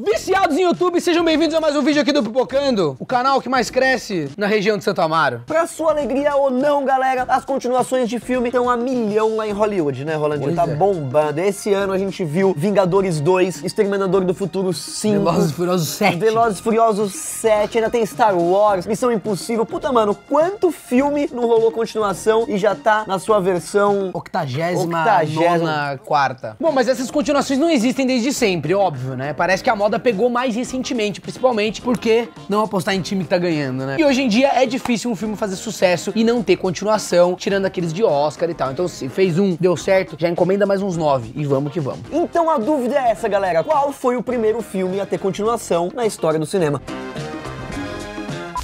Viciados em YouTube, sejam bem-vindos a mais um vídeo aqui do Pipocando, o canal que mais cresce na região de Santo Amaro. Pra sua alegria ou não, galera, as continuações de filme estão a milhão lá em Hollywood, né, Rolandinho? Tá bombando. Esse ano a gente viu Vingadores 2, Exterminador do Futuro 5, Velozes e Furiosos 7. Velozes e Furiosos 7, ainda tem Star Wars, Missão Impossível. Puta, mano, quanto filme não rolou continuação e já tá na sua versão... 84ª. Bom, mas essas continuações não existem desde sempre, óbvio, né? Parece que a moda pegou mais recentemente, principalmente porque não apostar em time que tá ganhando, né? E hoje em dia é difícil um filme fazer sucesso e não ter continuação, tirando aqueles de Oscar e tal. Então se fez um, deu certo, já encomenda mais uns 9 e vamos que vamos. Então a dúvida é essa, galera. Qual foi o primeiro filme a ter continuação na história do cinema?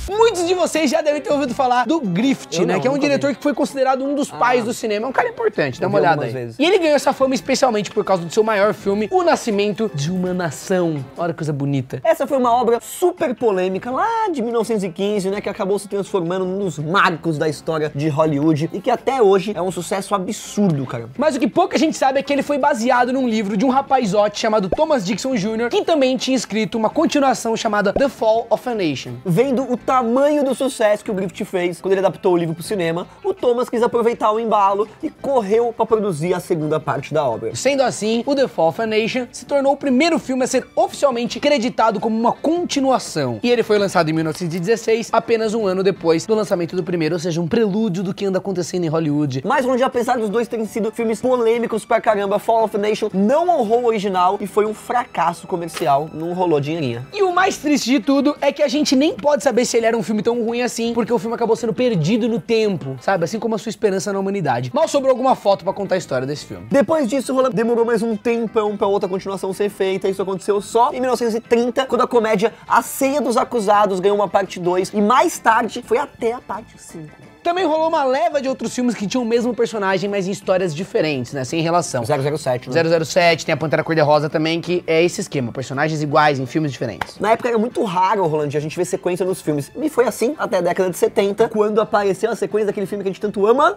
Muitos de vocês já devem ter ouvido falar do Griffith, né? Que é um diretor que foi considerado um dos pais do cinema. É um cara importante, dá uma olhada aí. E ele ganhou essa fama especialmente por causa do seu maior filme, O Nascimento de Uma Nação. Olha que coisa bonita. Essa foi uma obra super polêmica lá de 1915, né? Que acabou se transformando num dos marcos da história de Hollywood e que até hoje é um sucesso absurdo, cara. Mas o que pouca gente sabe é que ele foi baseado num livro de um rapazote chamado Thomas Dixon Jr, que também tinha escrito uma continuação chamada The Fall of a Nation. Vendo o tamanho do sucesso que o Griffith fez quando ele adaptou o livro pro cinema, o Thomas quis aproveitar o embalo e correu pra produzir a segunda parte da obra. Sendo assim, o The Fall of a Nation se tornou o primeiro filme a ser oficialmente creditado como uma continuação. E ele foi lançado em 1916, apenas um ano depois do lançamento do primeiro, ou seja, um prelúdio do que anda acontecendo em Hollywood. Mas onde, apesar dos dois terem sido filmes polêmicos pra caramba, Fall of a Nation não honrou o original e foi um fracasso comercial, não rolou dinheirinha. E o mais triste de tudo é que a gente nem pode saber se ele era um filme tão ruim assim, porque o filme acabou sendo perdido no tempo, sabe? Assim como a sua esperança na humanidade. Mal sobrou alguma foto pra contar a história desse filme. Depois disso, Roland demorou mais um tempão pra outra continuação ser feita. Isso aconteceu só em 1930, quando a comédia A Ceia dos Acusados ganhou uma parte 2, e mais tarde foi até a parte 5. Também rolou uma leva de outros filmes que tinham o mesmo personagem, mas em histórias diferentes, né? Sem relação. 007, né? 007, tem a Pantera Cor de Rosa também, que é esse esquema. Personagens iguais em filmes diferentes. Na época era muito raro, Rolandinho, a gente ver sequência nos filmes. E foi assim até a década de 70, quando apareceu a sequência daquele filme que a gente tanto ama...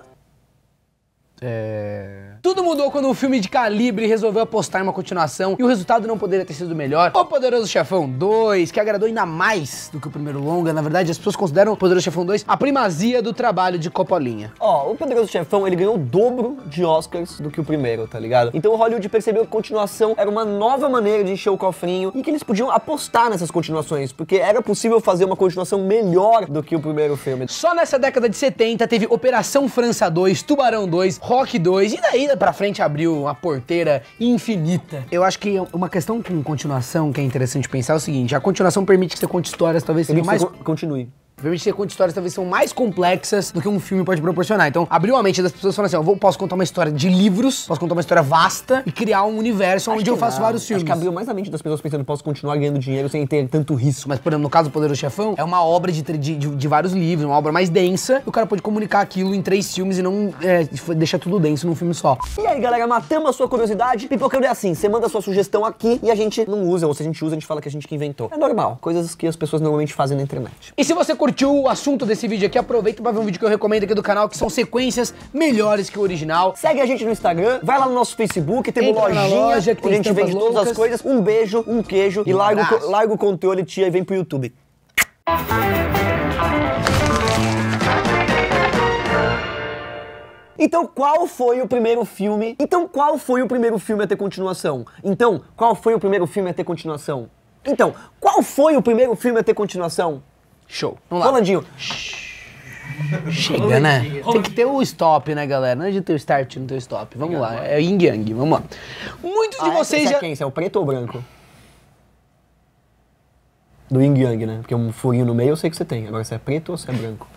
Tudo mudou quando um filme de calibre resolveu apostar em uma continuação e o resultado não poderia ter sido melhor. O Poderoso Chefão 2, que agradou ainda mais do que o primeiro longa. Na verdade, as pessoas consideram o Poderoso Chefão 2 a primazia do trabalho de Copolinha. Ó, o Poderoso Chefão, ele ganhou o dobro de Oscars do que o primeiro, tá ligado? Então o Hollywood percebeu que a continuação era uma nova maneira de encher o cofrinho e que eles podiam apostar nessas continuações, porque era possível fazer uma continuação melhor do que o primeiro filme. Só nessa década de 70 teve Operação França 2, Tubarão 2, Rock 2, e daí pra frente abriu uma porteira infinita. Eu acho que uma questão com continuação que é interessante pensar é o seguinte: a continuação permite que você conte histórias, talvez seja mais... Continue. Permite que você conte histórias talvez são mais complexas do que um filme pode proporcionar. Então, abriu a mente das pessoas falando assim, ó, posso contar uma história de livros, posso contar uma história vasta e criar um universo onde eu faço vários filmes. Acho que abriu mais a mente das pessoas pensando, posso continuar ganhando dinheiro sem ter tanto risco. Mas, por exemplo, no caso do Poderoso Chefão, é uma obra de vários livros, uma obra mais densa, e o cara pode comunicar aquilo em 3 filmes e não deixar tudo denso num filme só. E aí, galera, matamos a sua curiosidade? Pipocando é assim, você manda a sua sugestão aqui e a gente não usa, ou se a gente usa, a gente fala que a gente que inventou. É normal, coisas que as pessoas normalmente fazem na internet. E se você curtiu o assunto desse vídeo aqui, aproveita pra ver um vídeo que eu recomendo aqui do canal, que são sequências melhores que o original. Segue a gente no Instagram, vai lá no nosso Facebook, temos lojinha, onde a gente vende todas as coisas. Um beijo, um queijo e larga o controle, tia, e vem pro YouTube. Então, qual foi o primeiro filme? Então, qual foi o primeiro filme a ter continuação? Então, qual foi o primeiro filme a ter continuação? Então, qual foi o primeiro filme a ter continuação? Show. Vamos lá. Rolandinho. Chega, né? Tem que ter o stop, né, galera? Não é de ter o start, não ter o stop. Vamos lá. É yin yang. Vamos lá. Muitos de vocês já... Esse é o preto ou o branco? Do yin yang, né? Porque um furinho no meio eu sei que você tem. Agora, se é preto ou se é branco.